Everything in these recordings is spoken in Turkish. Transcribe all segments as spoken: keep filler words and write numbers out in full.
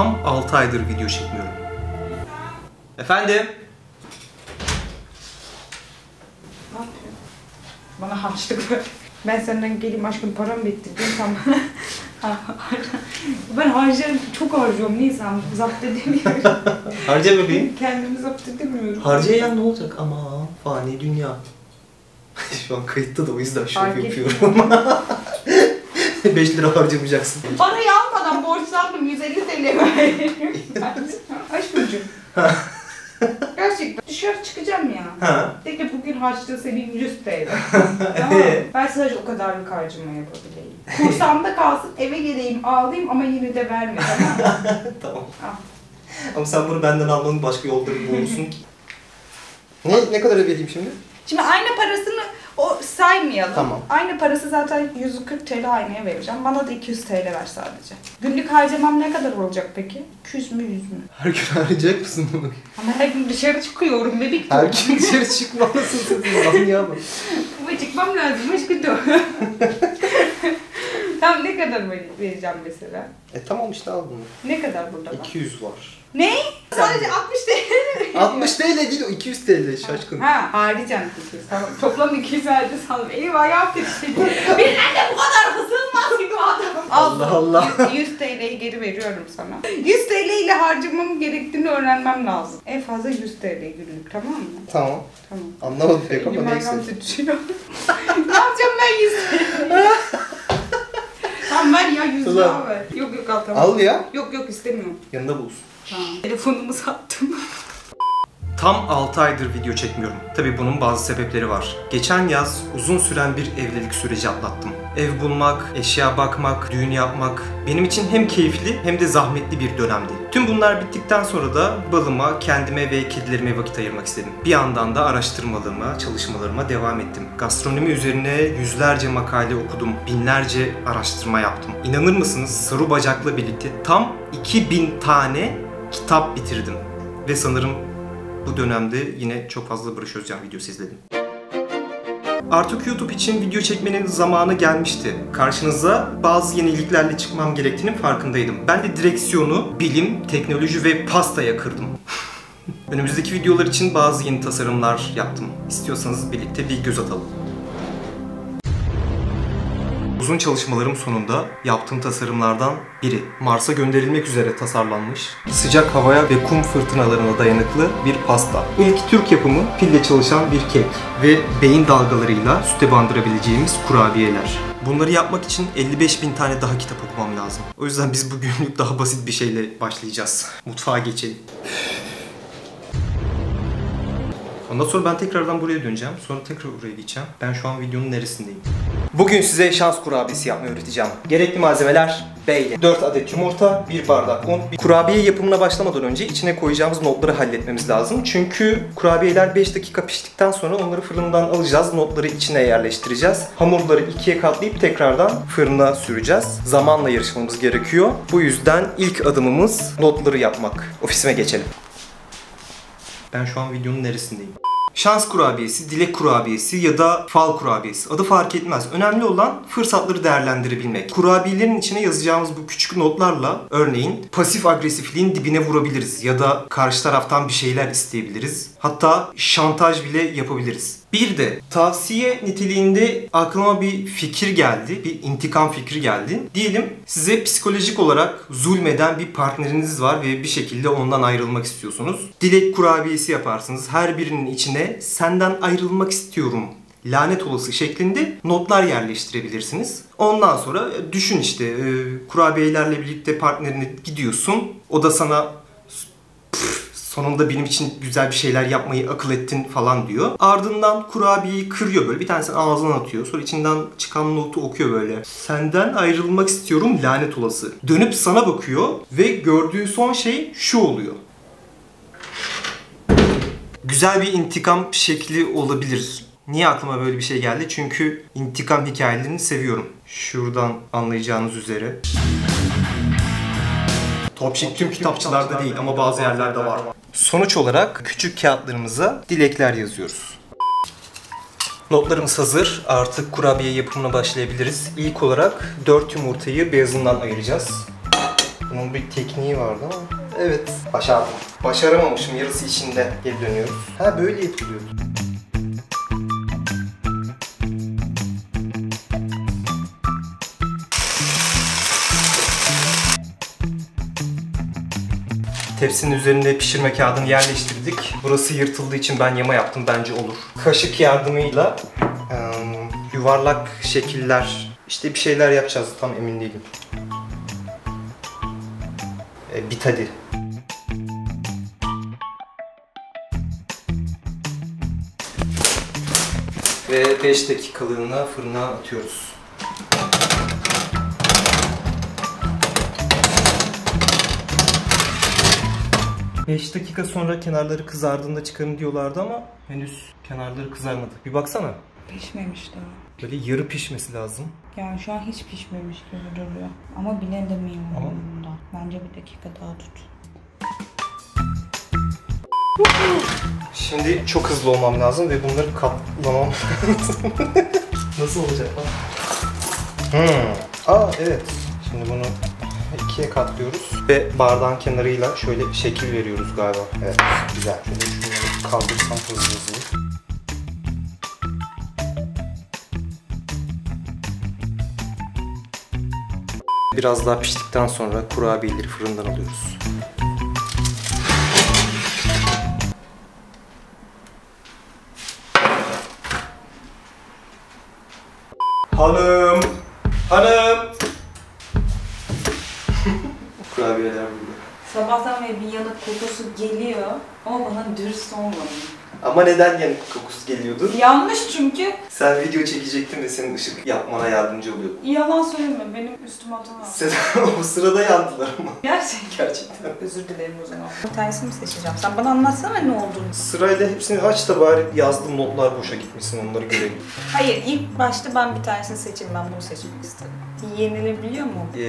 tam altı aydır video çekmiyorum. Efendim? Ne yapıyorsun? Bana harçlık ver. Ben senden geleyim aşkım, param bitti. Ben harcarım, çok harcıyorum. Nisan, zapt edemiyorum. Harca bebeğim. Kendimi zapt edemiyorum. Harcayan ne olacak? Aman fani dünya. Şu an kayıtta da o yüzden şöyle yapıyorum. beş lira harcamayacaksın. Parayı almadan borçlandım, yüz elli lira veririm. Aşkımcığım. Gerçekten dışarı çıkacağım ya. Ha. Tek de bugün harçlığı senin yüz lirayla. Tamam. Ben sadece o kadarlık harcama yapabileyim. Kursamda kalsın, eve geleyim, ağlayayım ama yine de verme. Tamam. Tamam. Al. Ama sen bunu benden almanın başka yolları bulursun. ne, ne kadar vereyim şimdi? Şimdi ayna parasını o saymayalım. Tamam. Ayna parası zaten yüz kırk lira aynaya vereceğim. Bana da iki yüz lira ver sadece. Günlük harcamam ne kadar olacak peki? iki yüz mü yüz mü? Her gün harcayacak mısın bunu? Ama her gün dışarı çıkıyorum bebek. Her gün dışarı çıkmalısın. Anlayamam. Ama çıkmam lazım. Aşkı doğru. Tam ne kadar vereceğim mesela? E tamam işte al bunu. Ne kadar burada var? iki yüz var. Ne? Sadece altmış lira. altmış lira değil o, iki yüz lira şaşkın. Ha, haricen iki yüz. Tamam. Toplam iki yüz verdi sanırım. Eyvah yaptı işte. Bir anne bu kadar hızlanmaz gibi adam. Allah Allah. yüz lirayı geri veriyorum sana. yüz lira ile harcamam gerektiğini öğrenmem lazım. En fazla yüz lira günlük, tamam mı? Tamam. Tamam. Anlamadım pek ama neyse. Ne yapacağım ben yüz lira? Tamam ver ya, yüz lira ver. Yok yok al tamam. Al ya. Yok yok istemiyorum. Yanında bulsun. Tamam. Telefonumu sattım. Tam altı aydır video çekmiyorum. Tabii bunun bazı sebepleri var. Geçen yaz uzun süren bir evlilik süreci atlattım. Ev bulmak, eşya bakmak, düğün yapmak benim için hem keyifli hem de zahmetli bir dönemdi. Tüm bunlar bittikten sonra da balıma, kendime ve kedilerime vakit ayırmak istedim. Bir yandan da araştırmalarıma, çalışmalarıma devam ettim. Gastronomi üzerine yüzlerce makale okudum, binlerce araştırma yaptım. İnanır mısınız, Sarı Bacak'la birlikte tam iki bin tane kitap bitirdim. Ve sanırım bu dönemde yine çok fazla Barış Özcan videosu izledim. Artık YouTube için video çekmenin zamanı gelmişti. Karşınıza bazı yeniliklerle çıkmam gerektiğinin farkındaydım. Ben de direksiyonu bilim, teknoloji ve pastaya kırdım. Önümüzdeki videolar için bazı yeni tasarımlar yaptım. İstiyorsanız birlikte bir göz atalım. Uzun çalışmalarım sonunda yaptığım tasarımlardan biri, Mars'a gönderilmek üzere tasarlanmış, sıcak havaya ve kum fırtınalarına dayanıklı bir pasta. İlk Türk yapımı pille çalışan bir kek ve beyin dalgalarıyla süte bandırabileceğimiz kurabiyeler. Bunları yapmak için elli beş bin tane daha kitap okumam lazım. O yüzden biz bugünlük daha basit bir şeyle başlayacağız. Mutfağa geçelim. Ondan sonra ben tekrardan buraya döneceğim. Sonra tekrar buraya gideceğim. Ben şu an videonun neresindeyim? Bugün size şans kurabiyesi yapmayı öğreteceğim. Gerekli malzemeler beyler. dört adet yumurta, bir bardak un. Kurabiye yapımına başlamadan önce içine koyacağımız notları halletmemiz lazım. Çünkü kurabiyeler beş dakika piştikten sonra onları fırından alacağız. Notları içine yerleştireceğiz. Hamurları ikiye katlayıp tekrardan fırına süreceğiz. Zamanla yarışmamız gerekiyor. Bu yüzden ilk adımımız notları yapmak. Ofisime geçelim. Ben şu an videonun neresindeyim? Şans kurabiyesi, dilek kurabiyesi ya da fal kurabiyesi. Adı fark etmez. Önemli olan fırsatları değerlendirebilmek. Kurabiyelerin içine yazacağımız bu küçük notlarla örneğin pasif agresifliğin dibine vurabiliriz ya da karşı taraftan bir şeyler isteyebiliriz. Hatta şantaj bile yapabiliriz. Bir de tavsiye niteliğinde aklıma bir fikir geldi, bir intikam fikri geldi. Diyelim size psikolojik olarak zulmeden bir partneriniz var ve bir şekilde ondan ayrılmak istiyorsunuz. Dilek kurabiyesi yaparsınız. Her birinin içine senden ayrılmak istiyorum, lanet olası şeklinde notlar yerleştirebilirsiniz. Ondan sonra düşün işte kurabiyelerle birlikte partnerine gidiyorsun. O da sana sonunda benim için güzel bir şeyler yapmayı akıl ettin falan diyor. Ardından kurabiyeyi kırıyor böyle. Bir tanesini ağzına atıyor. Sonra içinden çıkan notu okuyor böyle. Senden ayrılmak istiyorum lanet olası. Dönüp sana bakıyor ve gördüğü son şey şu oluyor. Güzel bir intikam şekli olabilir. Niye aklıma böyle bir şey geldi? Çünkü intikam hikayelerini seviyorum. Şuradan anlayacağınız üzere. TOPŞİK tüm kitapçılarda değil ama bazı yerlerde var. Sonuç olarak küçük kağıtlarımıza dilekler yazıyoruz. Notlarımız hazır. Artık kurabiye yapımına başlayabiliriz. İlk olarak dört yumurtayı beyazından ayıracağız. Bunun bir tekniği vardı ama evet, başardım. Başaramamışım, yarısı içinde. Geri dönüyoruz. Ha, böyle yapılıyordu. Tepsinin üzerinde pişirme kağıdını yerleştirdik. Burası yırtıldığı için ben yama yaptım, bence olur. Kaşık yardımıyla yuvarlak şekiller, işte bir şeyler yapacağız, tam emin değilim. E, bit hadi. Ve beş dakikalığına fırına atıyoruz. beş dakika sonra kenarları kızardığında çıkarın diyorlardı ama henüz kenarları kızarmadı. Bir baksana. Pişmemiş daha. Böyle yarı pişmesi lazım. Yani şu an hiç pişmemiş gibi duruyor. Ama bilemedim yani bunda. Bence bir dakika daha tut. Şimdi çok hızlı olmam lazım ve bunları katlamam lazım. Nasıl olacak lan? Hmm. Aa evet. Şimdi bunu ikiye katlıyoruz ve bardağın kenarıyla şöyle bir şekil veriyoruz galiba. Evet, güzel. Şöyle şunları kaldırsam hızlı hızlı. Biraz daha piştikten sonra kurabiyeleri fırından alıyoruz. Hanım! Hanım! Kurabiyeler burada. Sabahtan beri bir yanık kokusu geliyor ama bana dürüst olmadı. Ama neden yanık kokusu geliyordu? Yanlış çünkü. Sen video çekecektin ve senin ışık yapmana yardımcı oluyordu. Yalan söyleme, benim üstüme atamam. Sen o sırada yandılar ama. Gerçekten. Gerçekten. Özür dilerim o zaman. Bir tanesini seçeceğim. Sen bana anlatsana ne olduğunu. Sırayla hepsini aç da bari yazdığım notlar boşa gitmesin, onları görelim. Hayır, ilk başta ben bir tanesini seçeyim, ben bunu seçmek istedim. Yenilebiliyor mu? Ee,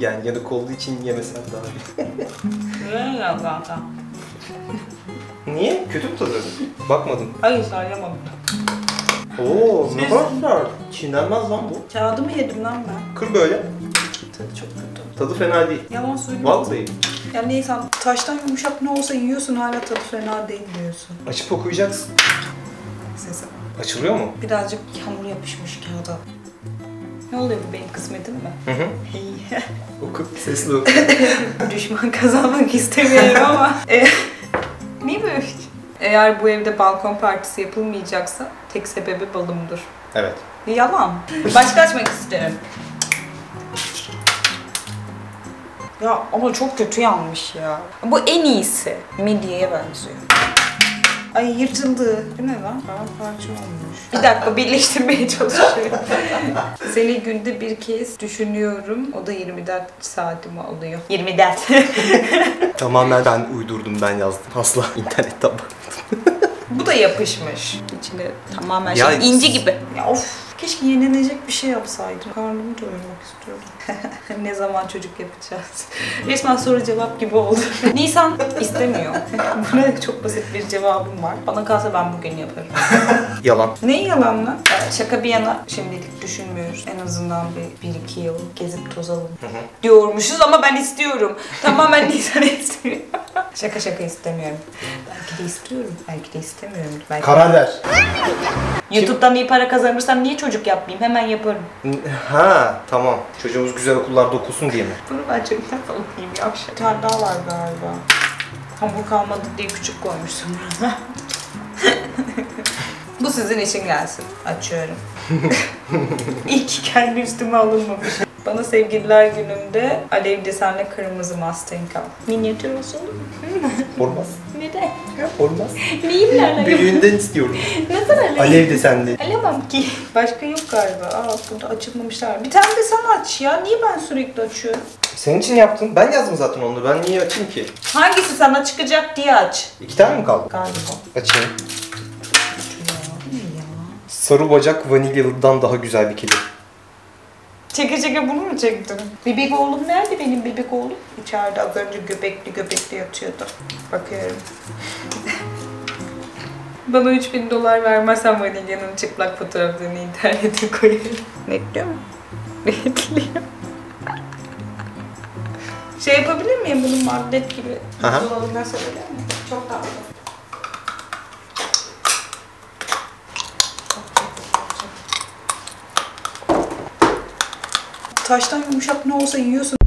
yani yanık olduğu için yemesen daha iyi. Ne zaten? Niye? Kötü mü tadı? Bakmadım. Hayır, sarayamadım. Ooo, ne kadar? Çiğnenmez lan bu. Kağıdı mı yedim lan ben? Kır böyle. Tadı çok kötü. Tadı fena değil. Yalan söylüyorum. Vallahi. Ya neyse, taştan yumuşak ne olsa yiyorsun, hala tadı fena değil diyorsun. Açıp okuyacaksın. Sesi. Açılıyor mu? Birazcık hamur yapışmış kağıda. Ne oluyor, bu benim kısmetim mi? Hı hı. Oku, sesli oku. Düşman kazanmak istemiyorum ama... Eğer bu evde balkon partisi yapılmayacaksa tek sebebi balımdır. Evet. Yalan. Başka açmak isterim. Ya ama çok kötü yanmış ya. Bu en iyisi. Midyeye benziyor. Ay yırtıldı. Değil mi lan? Daha parça olmuş. Bir dakika, birleştirmeye çalışıyorum. Seni günde bir kez düşünüyorum. O da yirmi dört saatimi alıyor. yirmi dört. Tamamen ben uydurdum, ben yazdım. Asla internetten baktım. Bu da yapışmış. İçinde tamamen ya, şey, inci gibi. Ya of. Keşke yenilecek bir şey yapsaydım. Karnımı doyurmak istiyordum. Ne zaman çocuk yapacağız? Resmen soru cevap gibi oldu. Nisan istemiyor. Buna çok basit bir cevabım var. Bana kalsa ben bugün yaparım. Yalan. Ne yalan lan? Şaka bir yana, şimdilik düşünmüyoruz. En azından bir, bir iki yıl gezip tozalım diyormuşuz ama ben istiyorum. Tamamen Nisan istemiyor. Şaka şaka istemiyorum. Belki de istiyorum. Belki de istemiyorum. Belki karar de... ver. YouTube'dan iyi para kazanırsam niye çocuk yapmayayım? Hemen yaparım. Ha tamam. Çocuğumuz güzel okullarda okusun diye mi? Bunu ben cebimden alayım ya. Tarda var galiba. Hamur kalmadı diye küçük koymuşsun burada. Bu sizin için gelsin. Açıyorum. İyi ki kendi üstüme alınmamış. Bana sevgililer günümde alev desenli kırmızı Mustang al. Minyatür olsun olur mu? Olmaz. Neden? Olmaz. Neyimler? Büyüğünden istiyorum. Nasıl alev? Alev desenli. Alamam ki. Başka yok galiba. Aa burada açılmamışlar. Bir tane de sen aç ya. Niye ben sürekli açıyorum? Senin için yaptım. Ben yazdım zaten onu. Ben niye açayım ki? Hangisi sana çıkacak diye aç. İki tane mi kaldı? Galiba. Açayım. Sarı bacak vanilyalıdan daha güzel bir kelime. Çeke çeke bunu mu çektim? Bebek oğlum nerede benim bebek oğlum? İçeride az önce göbekli göbekli yatıyordu. Bakıyorum. Bana üç bin dolar vermezsen vanilyanın çıplak fotoğraflarını internete koyarım. Bekliyor mu? Bekliyor. Şey yapabilir miyim bunun magnet gibi? Dolabından sebebilir miyim? Çok tatlı. Taştan yumuşak ne olsa yiyorsun.